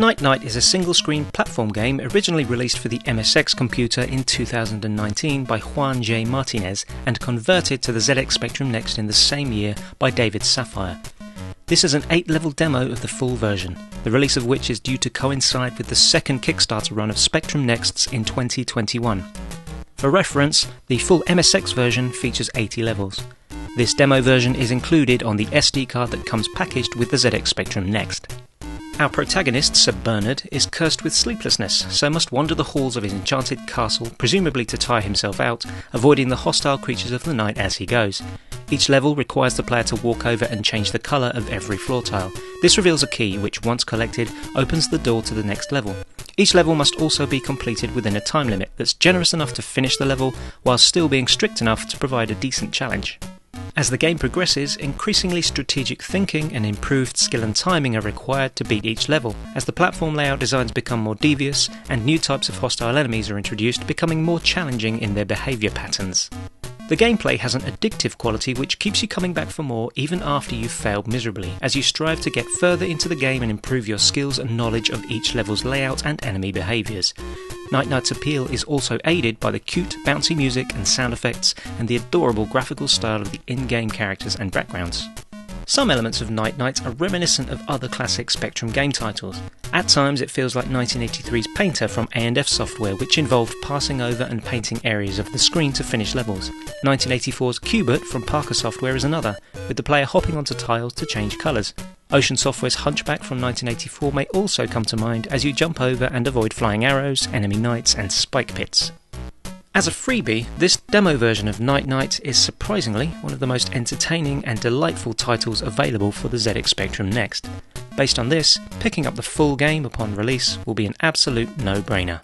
Night Knight is a single-screen platform game originally released for the MSX computer in 2019 by Juan J. Martinez and converted to the ZX Spectrum Next in the same year by David Sapphire. This is an 8-level demo of the full version, the release of which is due to coincide with the second Kickstarter run of Spectrum Nexts in 2021. For reference, the full MSX version features 80 levels. This demo version is included on the SD card that comes packaged with the ZX Spectrum Next. Our protagonist, Sir Bernard, is cursed with sleeplessness, so must wander the halls of his enchanted castle, presumably to tire himself out, avoiding the hostile creatures of the night as he goes. Each level requires the player to walk over and change the colour of every floor tile. This reveals a key which, once collected, opens the door to the next level. Each level must also be completed within a time limit that's generous enough to finish the level, while still being strict enough to provide a decent challenge. As the game progresses, increasingly strategic thinking and improved skill and timing are required to beat each level, as the platform layout designs become more devious and new types of hostile enemies are introduced, becoming more challenging in their behaviour patterns. The gameplay has an addictive quality which keeps you coming back for more even after you've failed miserably, as you strive to get further into the game and improve your skills and knowledge of each level's layout and enemy behaviours. Night Knight's appeal is also aided by the cute, bouncy music and sound effects and the adorable graphical style of the in-game characters and backgrounds. Some elements of Night Knight are reminiscent of other classic Spectrum game titles. At times it feels like 1983's Painter from A&F Software, which involved passing over and painting areas of the screen to finish levels. 1984's Qbert from Parker Software is another, with the player hopping onto tiles to change colours. Ocean Software's Hunchback from 1984 may also come to mind as you jump over and avoid flying arrows, enemy knights and spike pits. As a freebie, this demo version of Night Knight is surprisingly one of the most entertaining and delightful titles available for the ZX Spectrum Next. Based on this, picking up the full game upon release will be an absolute no-brainer.